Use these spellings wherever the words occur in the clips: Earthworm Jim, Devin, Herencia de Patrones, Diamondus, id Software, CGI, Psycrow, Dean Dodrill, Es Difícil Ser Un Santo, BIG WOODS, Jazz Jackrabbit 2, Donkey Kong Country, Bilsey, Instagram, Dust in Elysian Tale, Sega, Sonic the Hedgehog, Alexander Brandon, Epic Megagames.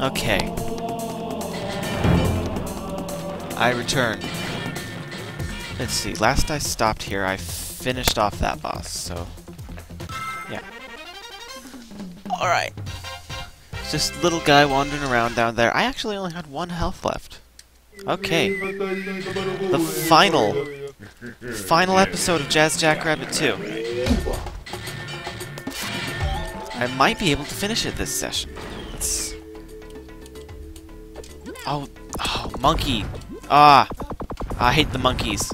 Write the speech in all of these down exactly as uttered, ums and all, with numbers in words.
Okay. I return. Let's see, last I stopped here, I finished off that boss, so... yeah. Alright. Just little guy wandering around down there. I actually only had one health left. Okay. The final... final episode of Jazz Jackrabbit two. I might be able to finish it this session. Let's... Oh, oh, monkey! Ah! I hate the monkeys.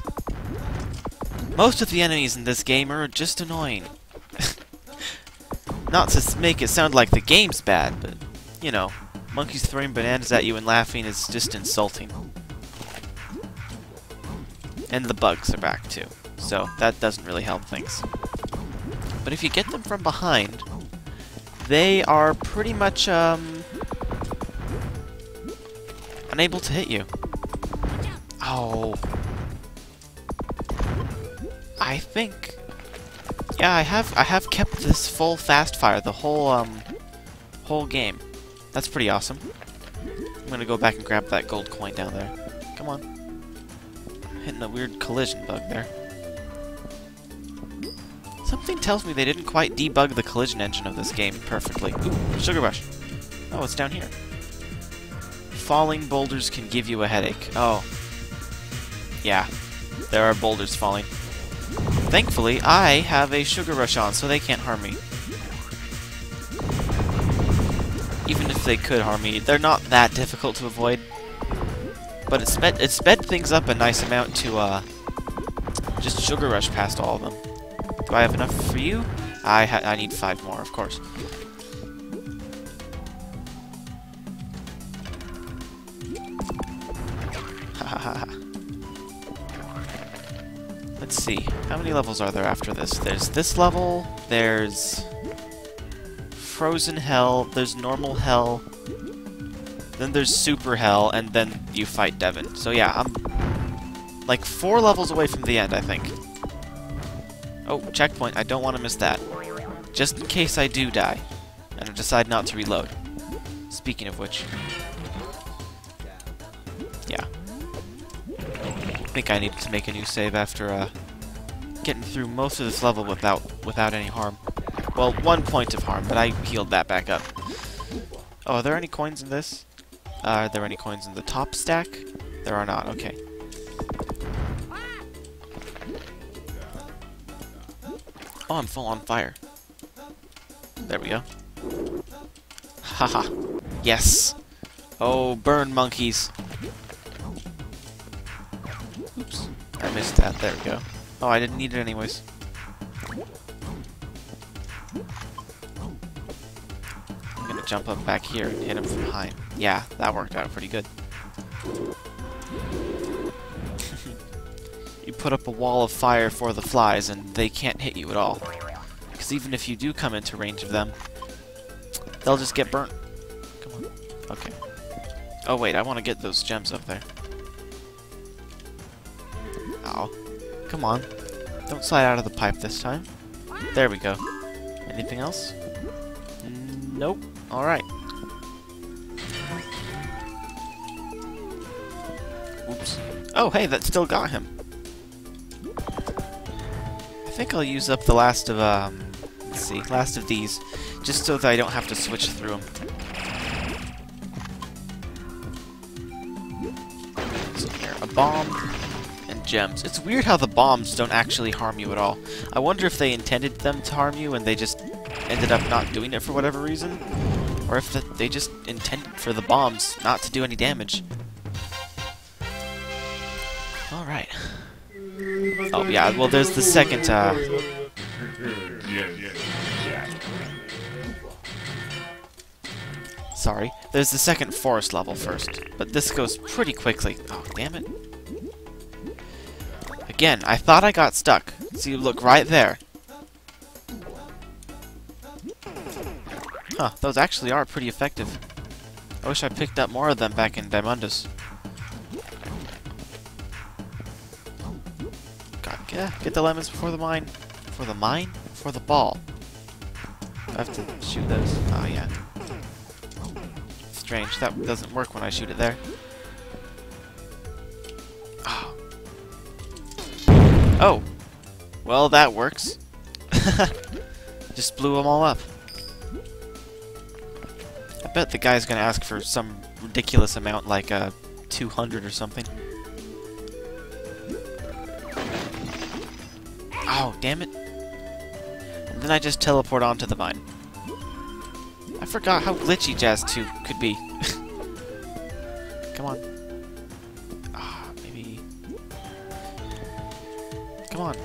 Most of the enemies in this game are just annoying. Not to make it sound like the game's bad, but, you know, monkeys throwing bananas at you and laughing is just insulting. And the bugs are back, too, so that doesn't really help things. But if you get them from behind, they are pretty much, um... unable to hit you. Oh. I think... yeah, I have I have kept this full fast fire the whole um whole game. That's pretty awesome. I'm gonna go back and grab that gold coin down there. Come on. Hitting a weird collision bug there. Something tells me they didn't quite debug the collision engine of this game perfectly. Ooh, sugar rush. Oh, it's down here. Falling boulders can give you a headache. Oh. Yeah. There are boulders falling. Thankfully, I have a sugar rush on, so they can't harm me. Even if they could harm me, they're not that difficult to avoid. But it sped, it sped things up a nice amount to uh, just sugar rush past all of them. Do I have enough for you? I ha I need five more, of course. Ha ha ha ha. Let's see, how many levels are there after this? There's this level, there's Frozen Hell, there's Normal Hell, then there's Super Hell, and then you fight Devin. So yeah, I'm like four levels away from the end, I think. Oh, checkpoint, I don't want to miss that. Just in case I do die, and I decide not to reload. Speaking of which... yeah. I think I need to make a new save after, uh... getting through most of this level without without any harm. Well, one point of harm, but I healed that back up. Oh, are there any coins in this? Uh, are there any coins in the top stack? There are not, okay. Oh, I'm full on fire. There we go. Haha. Yes! Oh, burn monkeys! Oops. I missed that. There we go. Oh, I didn't need it anyways. I'm gonna jump up back here and hit him from behind. Yeah, that worked out pretty good. You put up a wall of fire for the flies and they can't hit you at all. Because even if you do come into range of them, they'll just get burnt. Come on. Okay. Oh wait, I want to get those gems up there. Ow. Come on. Don't slide out of the pipe this time. There we go. Anything else? Nope. Alright. Oops. Oh, hey, that still got him. I think I'll use up the last of, um... let's see, last of these, just so that I don't have to switch through them. What's in here? A bomb. Gems. It's weird how the bombs don't actually harm you at all. I wonder if they intended them to harm you and they just ended up not doing it for whatever reason, or if the, they just intended for the bombs not to do any damage. All right. Oh yeah. Well, there's the second. Uh... Sorry. There's the second forest level first, but this goes pretty quickly. Oh damn it. Again, I thought I got stuck. See, look right there. Huh, those actually are pretty effective. I wish I picked up more of them back in Diamondus. God, get, get the lemons before the mine. Before the mine? Before the ball. I have to shoot those. Oh, yeah. strange. That doesn't work when I shoot it there. Oh. Oh. Well, that works. Just blew them all up. I bet the guy's gonna ask for some ridiculous amount, like uh, two hundred or something. Oh, damn it. And then I just teleport onto the mine. I forgot how glitchy Jazz two could be. Come on. Ah, maybe... Come on.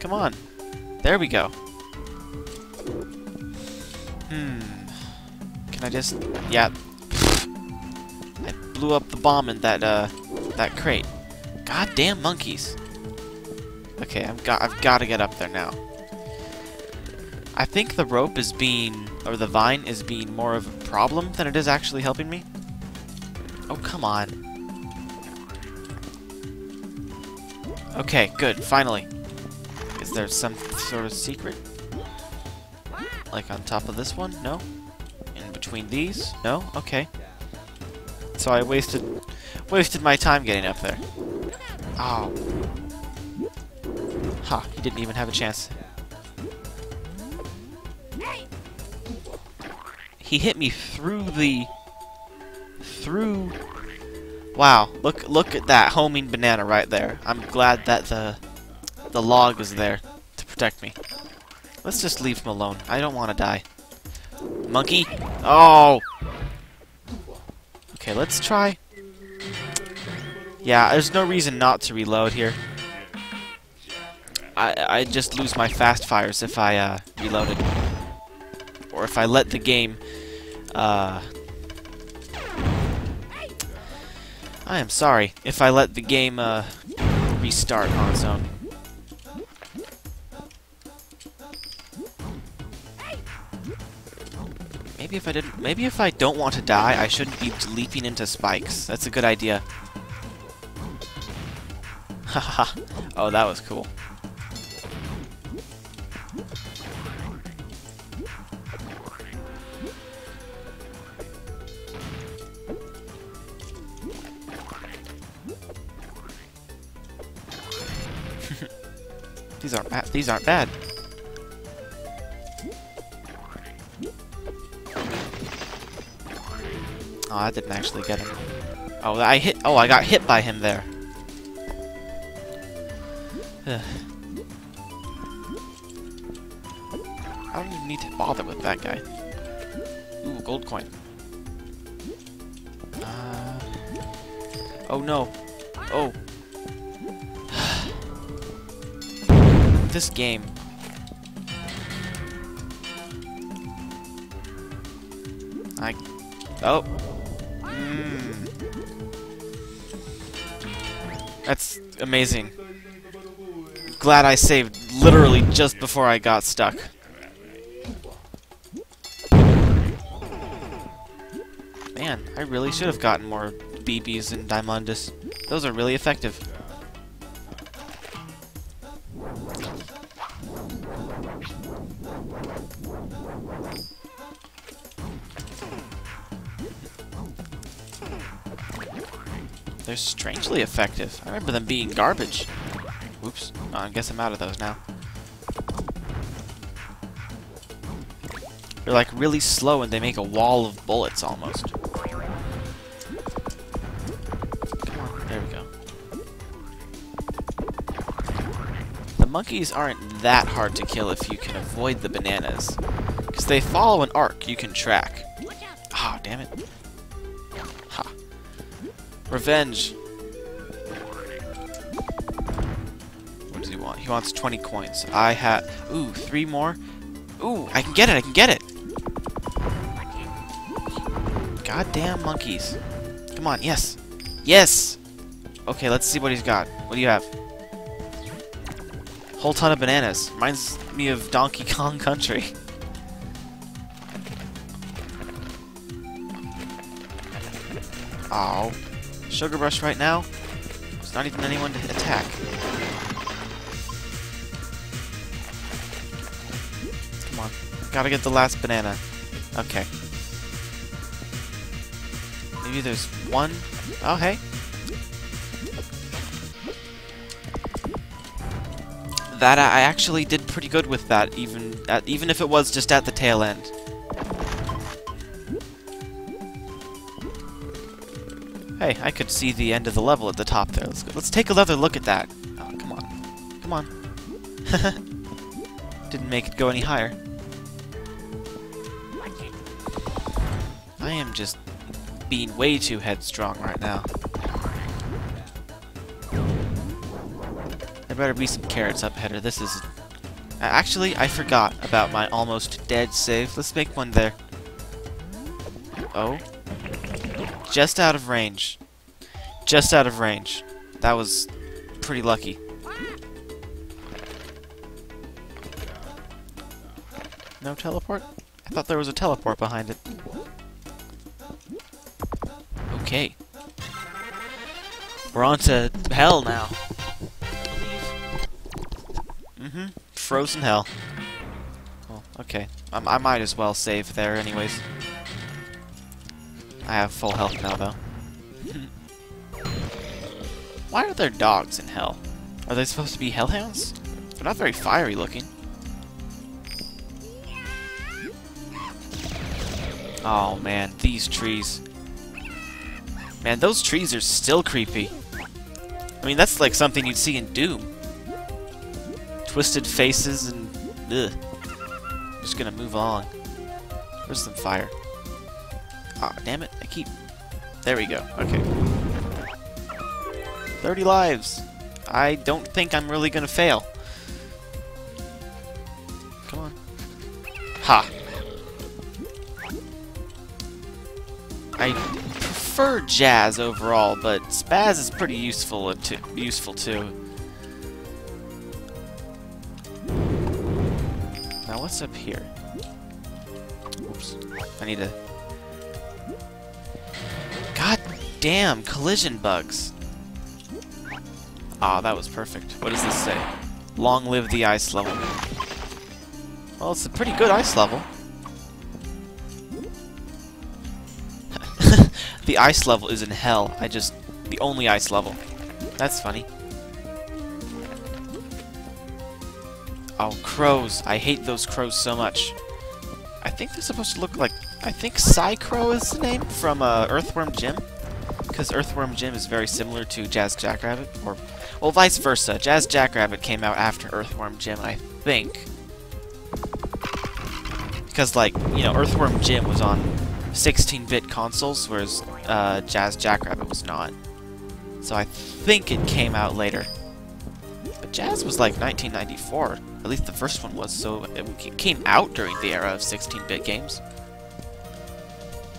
Come on. There we go. Hmm. Can I just... Yeah. I blew up the bomb in that, uh... that crate. Goddamn monkeys. Okay, I've got, I've got to get up there now. I think the rope is being... or the vine is being more of a problem than it is actually helping me. Oh, come on. Okay, good. Finally. Is there some sort of secret? Like on top of this one? No? In between these? No? Okay. So I wasted... wasted my time getting up there. Oh. Ha, huh, he didn't even have a chance. He hit me through the... Through... Wow, look look at that homing banana right there. I'm glad that the... The log was there to protect me. Let's just leave him alone. I don't want to die. Monkey? Oh! Okay, let's try... Yeah, there's no reason not to reload here. I I'd just lose my fast fires if I uh, reloaded, or if I let the game. Uh, I am sorry if I let the game uh, restart on its own. Maybe if I didn't. Maybe if I don't want to die, I shouldn't be leaping into spikes. That's a good idea. Haha. Oh, that was cool. These aren't bad. These aren't bad. Oh, I didn't actually get him. Oh, I hit. Oh, I got hit by him there. Ugh. I don't even need to bother with that guy. Ooh, gold coin. Uh, oh no. Oh. This game. I. Oh. Mm. That's amazing. Glad I saved literally just before I got stuck. Man, I really should have gotten more B Bs and Diamondus. Those are really effective. They're strangely effective. I remember them being garbage. Oops. Oh, I guess I'm out of those now. They're like really slow and they make a wall of bullets almost. Come on. There we go. The monkeys aren't that hard to kill if you can avoid the bananas. Because they follow an arc you can track. Ah, damn it. Revenge! What does he want? He wants twenty coins. I have... Ooh, three more? Ooh, I can get it! I can get it! Goddamn monkeys. Come on, yes! Yes! Okay, let's see what he's got. What do you have? Whole ton of bananas. Reminds me of Donkey Kong Country. Ow. Sugar Rush right now. There's not even anyone to attack. Come on. Gotta get the last banana. Okay. Maybe there's one. Oh, hey. That I actually did pretty good with that, even at, even if it was just at the tail end. Hey, I could see the end of the level at the top there. Let's go. Let's take another look at that. Oh, come on, come on. Didn't make it go any higher. I am just being way too headstrong right now. There better be some carrots up ahead. This is... Actually, I forgot about my almost dead save. Let's make one there. Oh. Just out of range. Just out of range. That was pretty lucky. No teleport? I thought there was a teleport behind it. Okay. We're on to hell now. Mm-hmm. Frozen hell. Well, okay. I, I might as well save there anyways. I have full health now, though. Why are there dogs in hell? Are they supposed to be hellhounds? They're not very fiery looking. Oh, man. These trees. Man, those trees are still creepy. I mean, that's like something you'd see in Doom. Twisted faces and... ugh. I'm just gonna move on. There's some fire. Ah, damn it. I keep... There we go. Okay. thirty lives. I don't think I'm really gonna fail. Come on. Ha. I... I prefer Jazz overall, but Spaz is pretty useful to, useful too. Now what's up here? Oops. I need to... God damn collision bugs. Ah, that was perfect. What does this say? Long live the ice level. Well, it's a pretty good ice level. The ice level is in hell. I just... The only ice level. That's funny. Oh, crows. I hate those crows so much. I think they're supposed to look like... I think Psycrow is the name from uh, Earthworm Jim. Because Earthworm Jim is very similar to Jazz Jackrabbit. Or, well, vice versa. Jazz Jackrabbit came out after Earthworm Jim, I think. Because, like, you know, Earthworm Jim was on sixteen bit consoles, whereas uh, Jazz Jackrabbit was not. So I think it came out later. But Jazz was like nineteen ninety-four, at least the first one was, so it came out during the era of sixteen bit games.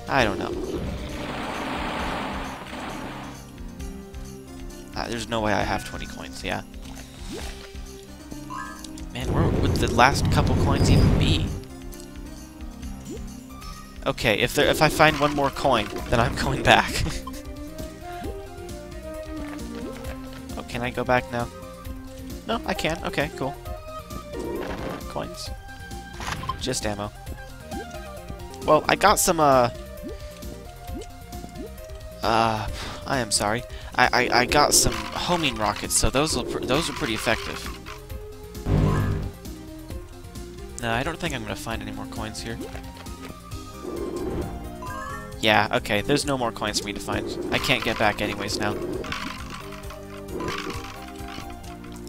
I don't know. Ah, there's no way I have twenty coins, yeah. Man, where would the last couple coins even be? Okay, if there, if I find one more coin, then I'm going back. Oh, can I go back now? No, I can. Okay, cool. Coins. Just ammo. Well, I got some, uh... Uh, I am sorry. I, I, I got some homing rockets, so those, will pr those are pretty effective. No, I don't think I'm going to find any more coins here. Yeah, okay, there's no more coins for me to find. I can't get back anyways now. The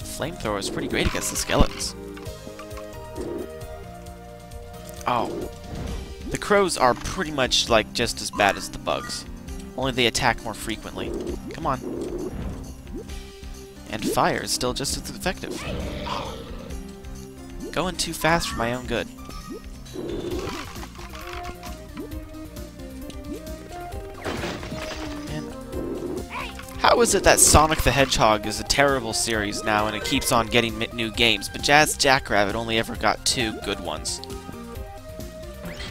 flamethrower is pretty great against the skeletons. Oh. The crows are pretty much, like, just as bad as the bugs. Only they attack more frequently. Come on. And fire is still just as effective. Oh. Going too fast for my own good. How is it that Sonic the Hedgehog is a terrible series now and it keeps on getting new games, but Jazz Jackrabbit only ever got two good ones?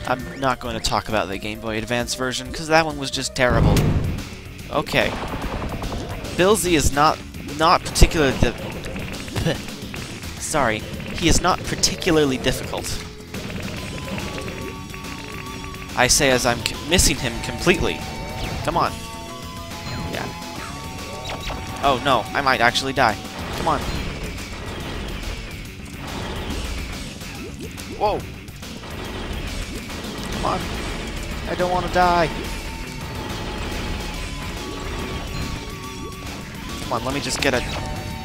I'm not going to talk about the Game Boy Advance version, because that one was just terrible. Okay. Bilsey is not, not particularly di- Sorry. He is not particularly difficult. I say as I'm missing him completely. Come on. Yeah. Oh, no. I might actually die. Come on. Whoa. Come on. I don't want to die. Come on, let me just get a...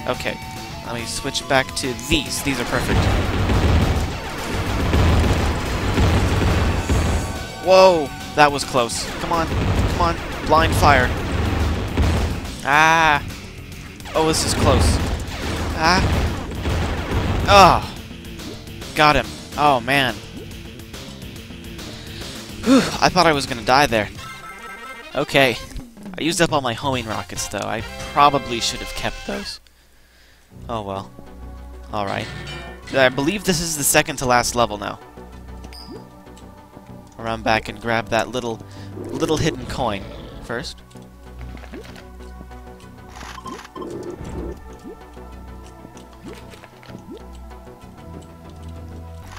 Okay. Let me switch back to these. These are perfect. Whoa! That was close. Come on. Come on. Blind fire. Ah! Oh, this is close. Ah! Oh! Got him. Oh, man. Whew, I thought I was gonna die there. Okay. I used up all my homing rockets, though. I probably should have kept those. Oh, well. Alright. I believe this is the second to last level now. Run back and grab that little, little hidden coin first.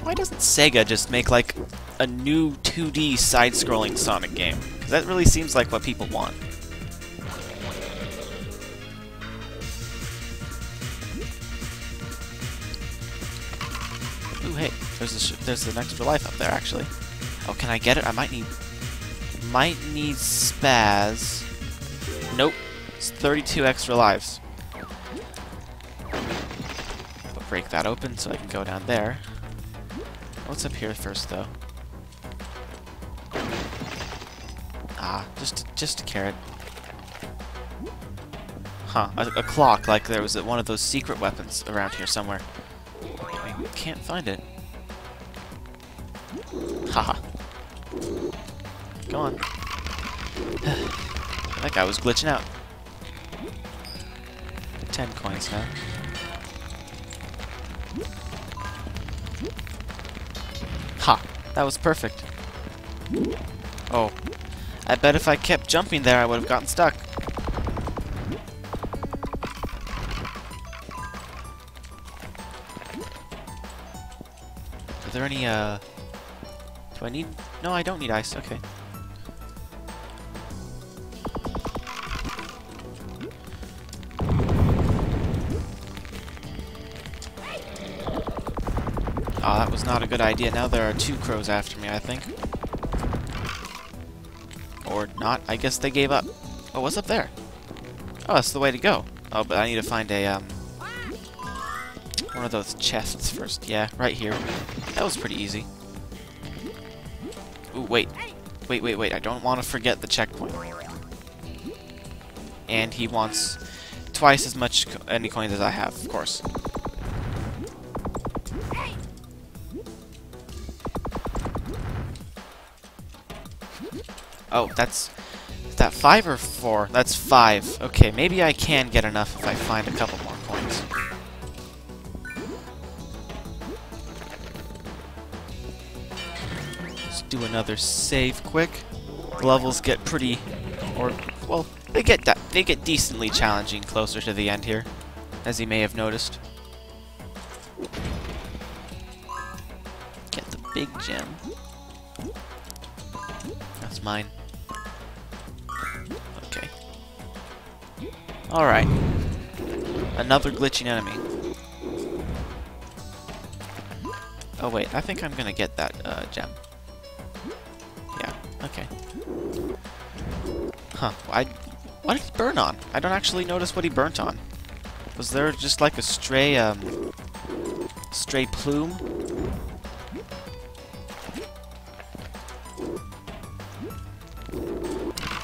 Why doesn't Sega just make, like, a new two D side-scrolling Sonic game? Because that really seems like what people want. Ooh, hey, there's the, sh there's the next life up there, actually. Oh, can I get it? I might need... Might need spaz. Nope. It's thirty-two extra lives. I'll break that open so I can go down there. What's up here first, though? Ah, just, just a carrot. Huh. A, a clock, like there was one of those secret weapons around here somewhere. I can't find it. Haha. Go on. That guy was glitching out. Ten coins now. Ha! That was perfect. Oh. I bet if I kept jumping there, I would have gotten stuck. Are there any, uh... Do I need... No, I don't need ice. Okay. Ah, oh, that was not a good idea. Now there are two crows after me, I think. Or not. I guess they gave up. Oh, what's up there? Oh, that's the way to go. Oh, but I need to find a, um... one of those chests first. Yeah, right here. That was pretty easy. Ooh, wait. Wait, wait, wait. I don't want to forget the checkpoint. And he wants twice as much co any coins as I have, of course. Oh, that's... Is that five or four? That's five. Okay, maybe I can get enough if I find a couple more coins. Do another save quick. The levels get pretty, or well, they get that they get decently challenging closer to the end here, as you may have noticed. Get the big gem. That's mine. Okay. All right. Another glitching enemy. Oh wait, I think I'm gonna get that uh, gem. Okay. Huh. I, what did he burn on? I don't actually notice what he burnt on. Was there just like a stray, um... stray plume?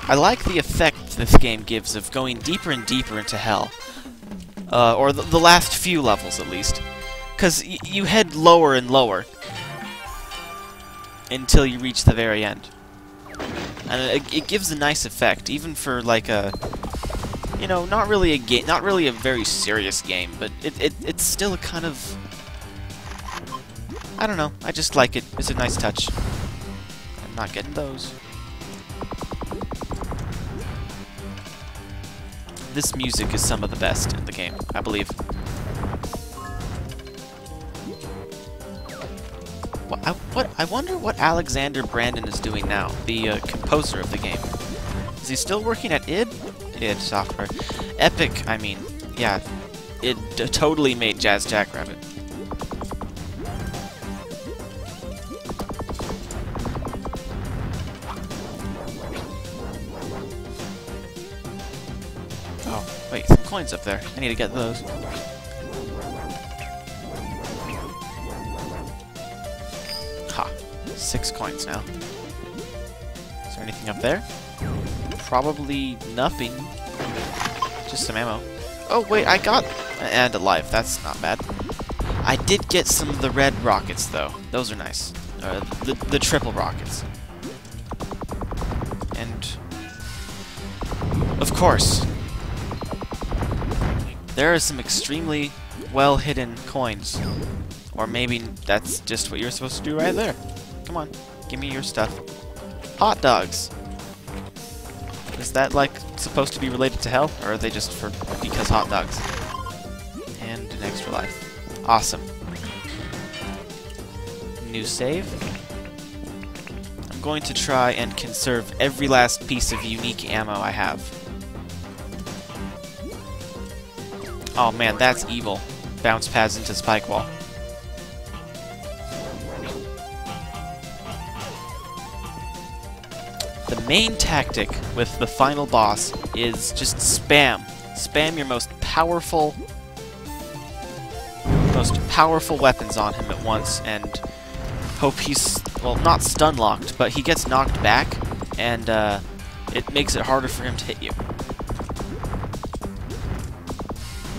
I like the effect this game gives of going deeper and deeper into hell. Uh, or the, the last few levels, at least. Because y you head lower and lower. Until you reach the very end. And it, it gives a nice effect, even for like a, you know, not really a game, not really a very serious game, but it, it it's still a kind of, I don't know, I just like it. It's a nice touch. I'm not getting those. This music is some of the best in the game, I believe. What, I wonder what Alexander Brandon is doing now, the uh, composer of the game. Is he still working at id? id Software. Epic, I mean, yeah. It totally made Jazz Jackrabbit. Oh, wait, some coins up there. I need to get those. Ha. Six coins now. Is there anything up there? Probably nothing. Just some ammo. Oh, wait, I got... And a life. That's not bad. I did get some of the red rockets, though. Those are nice. Uh, the, the triple rockets. And... Of course. There are some extremely well-hidden coins. Or maybe that's just what you're supposed to do right there. Come on. Give me your stuff. Hot dogs! Is that, like, supposed to be related to hell? Or are they just for because hot dogs? And an extra life. Awesome. New save. I'm going to try and conserve every last piece of unique ammo I have. Oh man, that's evil. Bounce pads into spike wall. The main tactic with the final boss is just spam. Spam your most powerful... most powerful weapons on him at once, and hope he's, well, not stun-locked, but he gets knocked back, and uh, it makes it harder for him to hit you.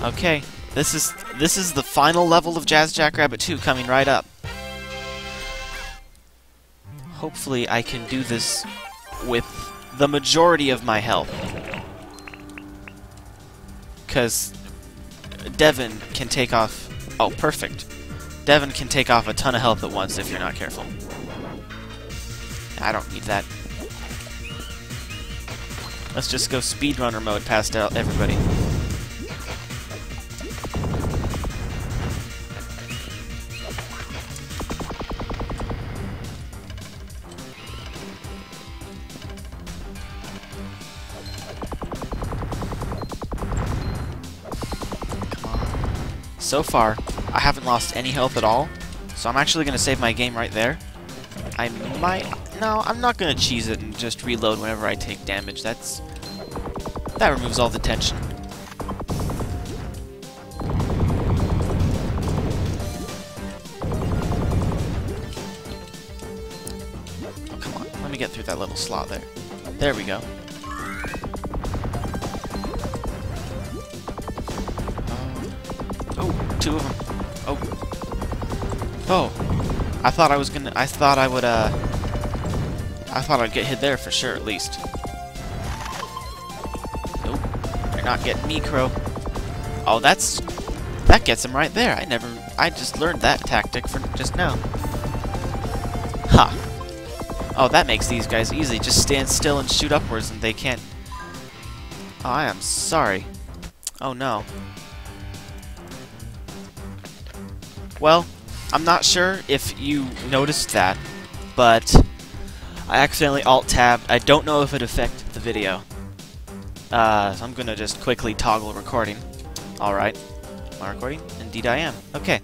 Okay, this is this is the final level of Jazz Jackrabbit two coming right up. Hopefully I can do this with the majority of my health. Cause Devin can take off... Oh, perfect. Devin can take off a ton of health at once if you're not careful. I don't need that. Let's just go speedrunner mode past everybody. So far, I haven't lost any health at all, so I'm actually going to save my game right there. I might... No, I'm not going to cheese it and just reload whenever I take damage. That's... That removes all the tension. Oh, come on. Let me get through that little slot there. There we go. Two of them. Oh. Oh. I thought I was gonna... I thought I would, uh... I thought I'd get hit there for sure, at least. Nope. They're not getting me, Crow. Oh, that's... That gets him right there. I never... I just learned that tactic for just now. Ha. Oh, that makes these guys easy. Just stand still and shoot upwards and they can't... Oh, I am sorry. Oh, no. Well, I'm not sure if you noticed that, but I accidentally alt-tabbed. I don't know if it affected the video. Uh, so I'm going to just quickly toggle recording. Alright. Am I recording? Indeed I am. Okay.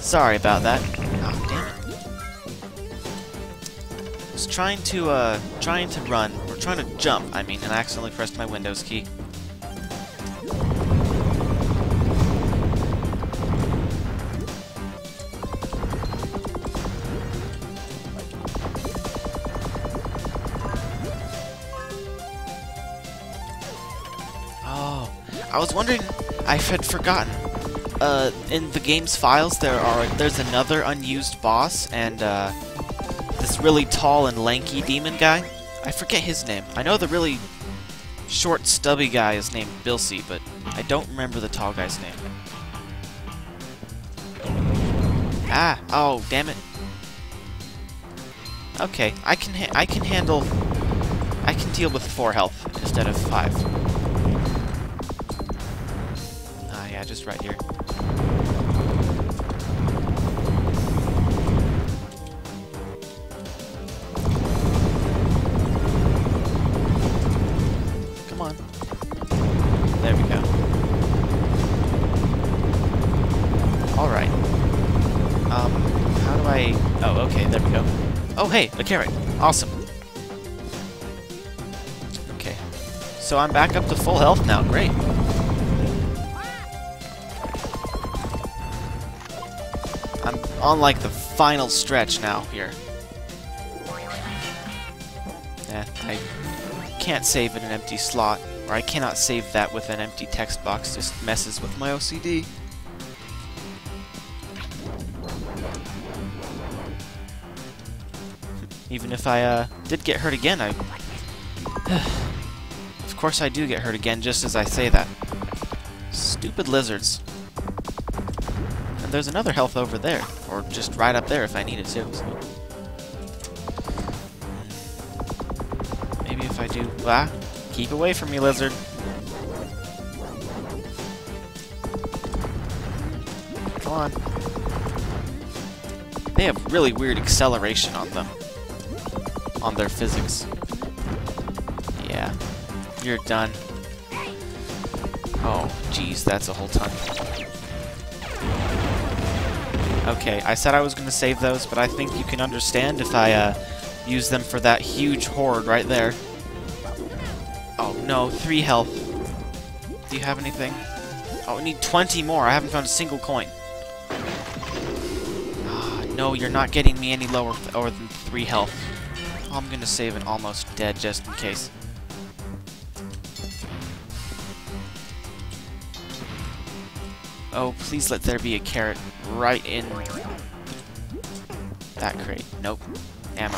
Sorry about that. Oh, damn it. I was trying to, uh, trying to run, or trying to jump, I mean, and I accidentally pressed my Windows key. I was wondering, I had forgotten. Uh, in the game's files, there are there's another unused boss, and uh, this really tall and lanky demon guy. I forget his name. I know the really short, stubby guy is named Bilsey, but I don't remember the tall guy's name. Ah! Oh, damn it! Okay, I can ha I can handle. I can deal with four health instead of five. Yeah, just right here. Oh, hey, a carrot. Awesome. Okay. So I'm back up to full health now. Great. I'm on, like, the final stretch now here. Eh, I can't save in an empty slot, or I cannot save that with an empty text box. Just messes with my O C D. Even if I uh, did get hurt again, I... Of course I do get hurt again, just as I say that. Stupid lizards. And there's another health over there, or just right up there if I needed to. So. Maybe if I do... Ah, keep away from me, lizard. Come on. They have really weird acceleration on them. On their physics. Yeah. You're done. Oh, jeez, that's a whole ton. Okay, I said I was going to save those, but I think you can understand if I uh, use them for that huge horde right there. Oh, no, three health. Do you have anything? Oh, I need twenty more. I haven't found a single coin. Oh, no, you're not getting me any lower, th lower than three health. I'm gonna save an almost dead just in case. Oh, please let there be a carrot right in that crate. Nope. Ammo.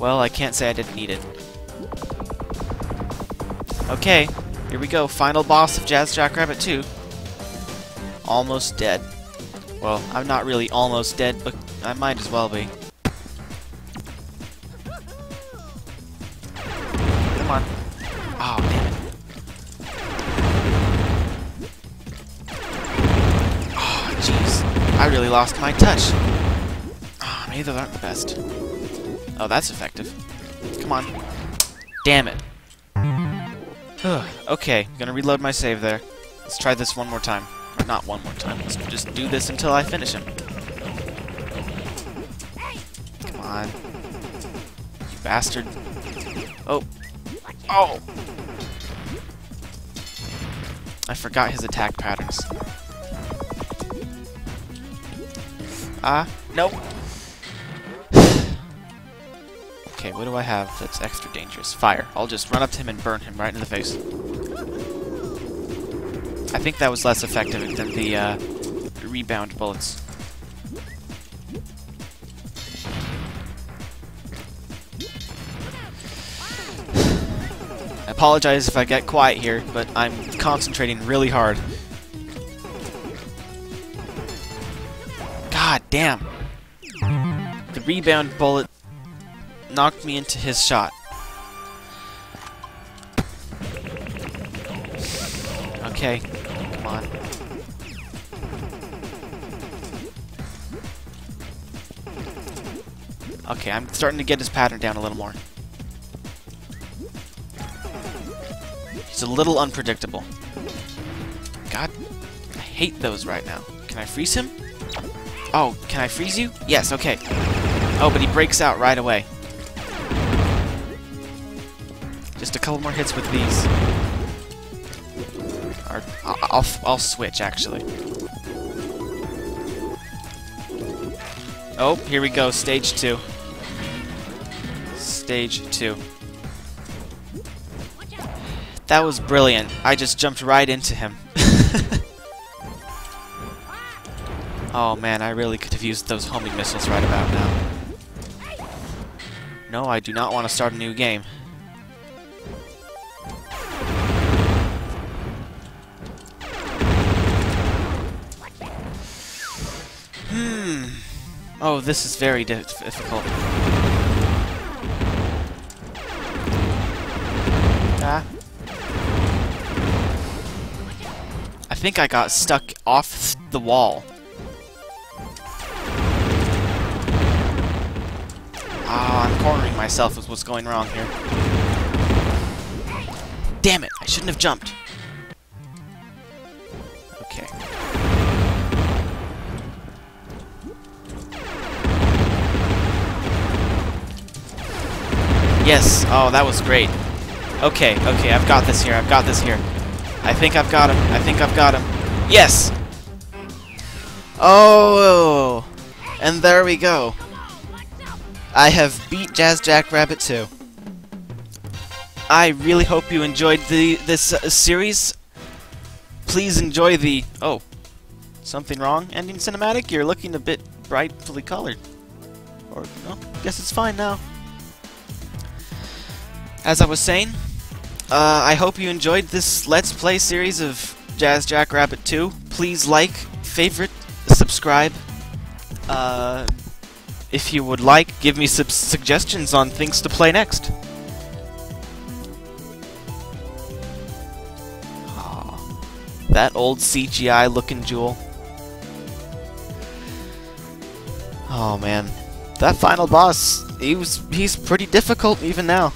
Well, I can't say I didn't need it. Okay, here we go. Final boss of Jazz Jackrabbit two. Almost dead. Well, I'm not really almost dead, but I might as well be. Come on. Oh, damn it. Oh, jeez. I really lost my touch. Oh, maybe those aren't the best. Oh, that's effective. Come on. Damn it. Okay, I'm gonna reload my save there. Let's try this one more time. Or not one more time. Let's just do this until I finish him. Come on. You bastard. Oh. Oh! I forgot his attack patterns. Ah, uh, nope. Okay, what do I have that's extra dangerous? Fire. I'll just run up to him and burn him right in the face. I think that was less effective than the uh, rebound bullets. I apologize if I get quiet here, but I'm concentrating really hard. God damn! The rebound bullet knocked me into his shot. Okay, come on. Okay, I'm starting to get his pattern down a little more. It's a little unpredictable. God, I hate those right now. Can I freeze him? Oh, can I freeze you? Yes, okay. Oh, but he breaks out right away. Just a couple more hits with these. Or, I'll, I'll, I'll switch, actually. Oh, here we go. Stage two. Stage two. That was brilliant. I just jumped right into him. Oh man, I really could have used those homing missiles right about now. No, I do not want to start a new game. Hmm. Oh, this is very difficult. Ah. I think I got stuck off the wall. Ah, I'm cornering myself is what's going wrong here. Damn it, I shouldn't have jumped. Okay. Yes. Oh, that was great. Okay, okay, I've got this here. I've got this here. I think I've got him. I think I've got him. Yes! Oh! And there we go. I have beat Jazz Jackrabbit two. I really hope you enjoyed the this uh, series. Please enjoy the... Oh. Something wrong? Ending cinematic? You're looking a bit brightly colored. Or, no. Guess it's fine now. As I was saying, uh, I hope you enjoyed this Let's Play series of Jazz Jackrabbit two. Please like, favorite, subscribe. Uh, if you would like, give me some suggestions on things to play next. Oh, that old C G I looking jewel. Oh man, that final boss, he was, he's pretty difficult even now.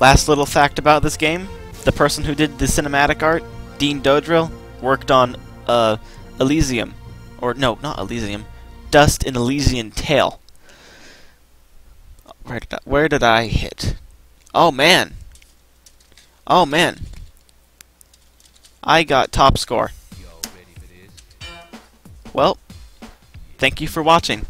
Last little fact about this game, the person who did the cinematic art, Dean Dodrill, worked on uh, Elysium, or no, not Elysium, Dust in Elysian Tale. Where did I, where did I hit? Oh man! Oh man! I got top score. Well, thank you for watching.